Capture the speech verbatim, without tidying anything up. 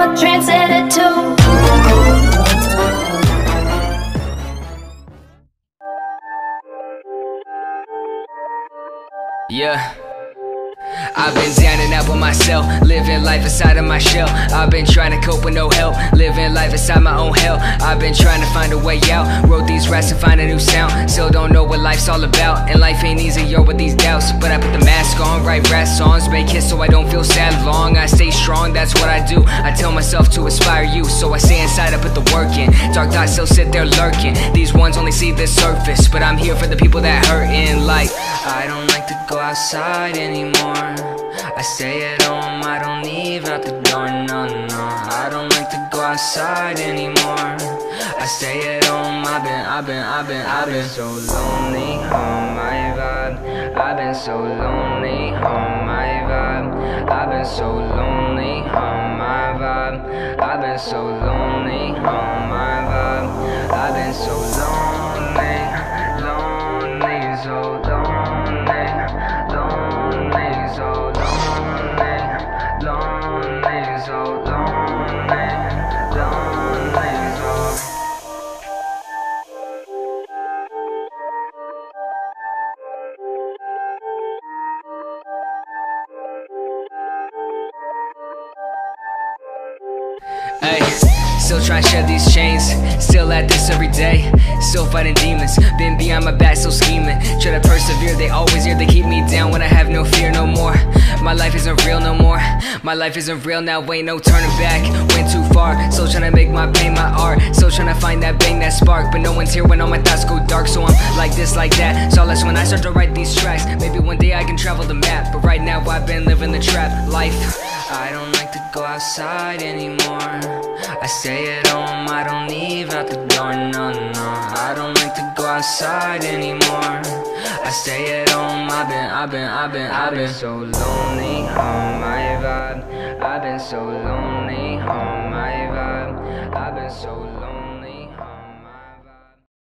I'm a trendsetter too. Yeah, I've been down and out with myself, living life inside of my shell. I've been trying to cope with no help, living life inside my own hell. I've been trying to find a way out, wrote these raps and find a new sound. Still don't know what life's all about, and life ain't easy, yo, with these doubts. But I put the mask on, write rap songs, make hits so I don't feel sad long. I stay strong, that's what I do. I tell myself to inspire you, so I stay inside, I put the work in. Dark thoughts still sit there lurking, these ones only see the surface. But I'm here for the people that hurtin', like I don't like to go outside anymore. I stay at home, I don't leave out the door, no, no. I don't like to go outside anymore. I stay at home, I've been, I've been, I've been, I've been so lonely, oh my vibe. I've been so lonely, oh my vibe. I've been so lonely, oh my vibe. I've been so lonely, oh my vibe. I've been so lonely, lonely, so lonely, lonely, so lonely, lonely, so lonely, lonely, so. Hey, still trying to shed these chains, still at this every day. Still fighting demons, been behind my back, still scheming. Try to persevere, they always here, they keep me down when I have no fear no more. My life isn't real no more, my life isn't real now, ain't no turning back. Went too far, still trying to make my pain my art. Still trying to find that bang, that spark. But no one's here when all my thoughts go dark, so I'm like this, like that. So that's when I start to write these tracks. Maybe one day I can travel the map, but right now I've been living the trap life. I don't like to go outside anymore. I stay at home, I don't leave out the door, no, no. I don't like to go outside anymore. I stay at home, I've been, I've been, I've been, I've been so lonely, oh my vibe. I've been so lonely, oh my vibe. I've been so lonely.